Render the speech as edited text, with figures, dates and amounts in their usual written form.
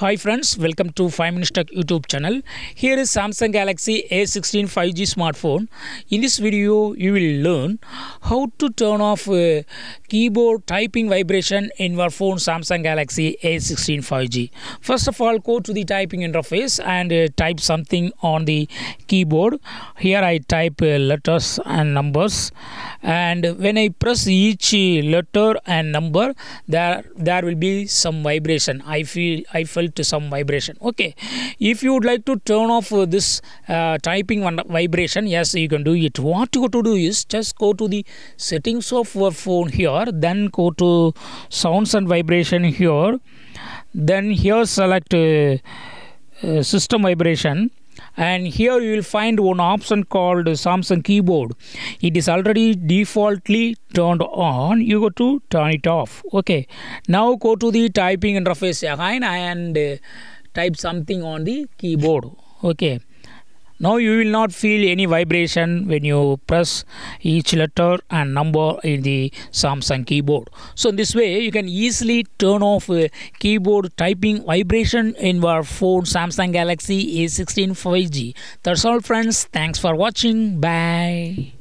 Hi friends, welcome to 5-Minute Tech YouTube channel. Here is Samsung Galaxy A16 5G smartphone. In this video, you will learn how to turn off keyboard typing vibration in your phone Samsung Galaxy A16 5G. First of all, go to the typing interface and type something on the keyboard. Here I type letters and numbers, and when I press each letter and number, there will be some vibration. I felt some vibration. Okay, if you would like to turn off this typing vibration, yes, you can do it. What you have to do is just go to the settings of your phone here, then go to sounds and vibration here, then here select system vibration, and here you will find one option called Samsung Keyboard. It is already defaultly turned on. You go to turn it off. Okay, now go to the typing interface again and type something on the keyboard. Okay, now you will not feel any vibration when you press each letter and number in the Samsung keyboard. So in this way, you can easily turn off keyboard typing vibration in your phone Samsung Galaxy A16 5G. That's all friends. Thanks for watching. Bye.